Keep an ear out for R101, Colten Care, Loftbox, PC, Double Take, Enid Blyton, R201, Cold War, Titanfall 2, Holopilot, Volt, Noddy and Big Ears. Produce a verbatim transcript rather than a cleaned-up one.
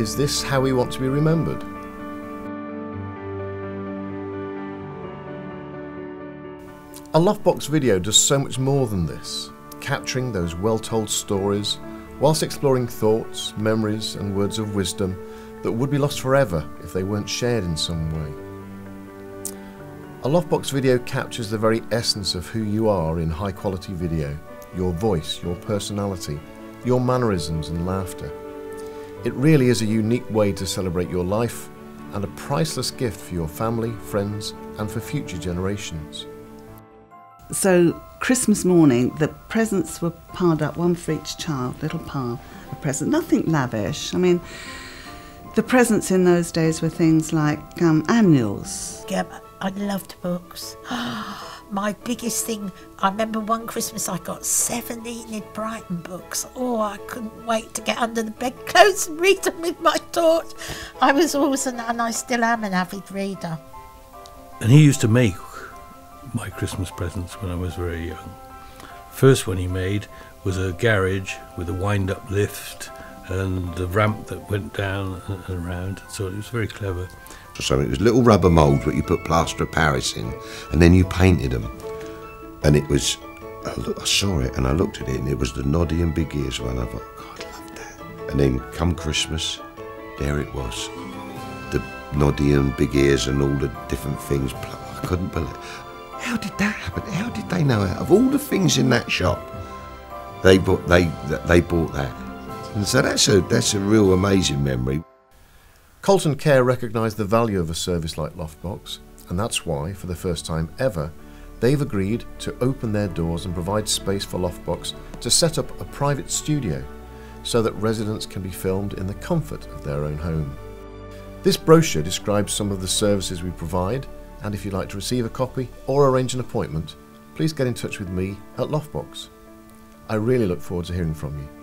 Is this how we want to be remembered? A Loftbox video does so much more than this, capturing those well-told stories whilst exploring thoughts, memories and words of wisdom that would be lost forever if they weren't shared in some way. A Loftbox video captures the very essence of who you are in high-quality video, your voice, your personality, your mannerisms and laughter. It really is a unique way to celebrate your life and a priceless gift for your family, friends and for future generations. So Christmas morning the presents were piled up, one for each child, little pile of presents, nothing lavish. I mean, the presents in those days were things like um, annuals. Yeah, I loved books. My biggest thing, I remember one Christmas I got seven Enid Blyton books. Oh, I couldn't wait to get under the bedclothes and read them with my torch. I was always, an, and I still am, an avid reader. And he used to make my Christmas presents when I was very young. First one he made was a garage with a wind-up lift and the ramp that went down and around, so it was very clever. So it was little rubber moulds that you put plaster of Paris in, and then you painted them. And it was, I, look, I saw it and I looked at it, and it was the Noddy and Big Ears one. I thought, God, I love that. And then come Christmas, there it was. The Noddy and Big Ears and all the different things. I couldn't believe it. How did that happen? How did they know? Out of all the things in that shop, they bought, they, they bought that. And so that's a, that's a real amazing memory. Colten Care recognised the value of a service like Loftbox, and that's why, for the first time ever, they've agreed to open their doors and provide space for Loftbox to set up a private studio so that residents can be filmed in the comfort of their own home. This brochure describes some of the services we provide, and if you'd like to receive a copy or arrange an appointment, please get in touch with me at Loftbox. I really look forward to hearing from you.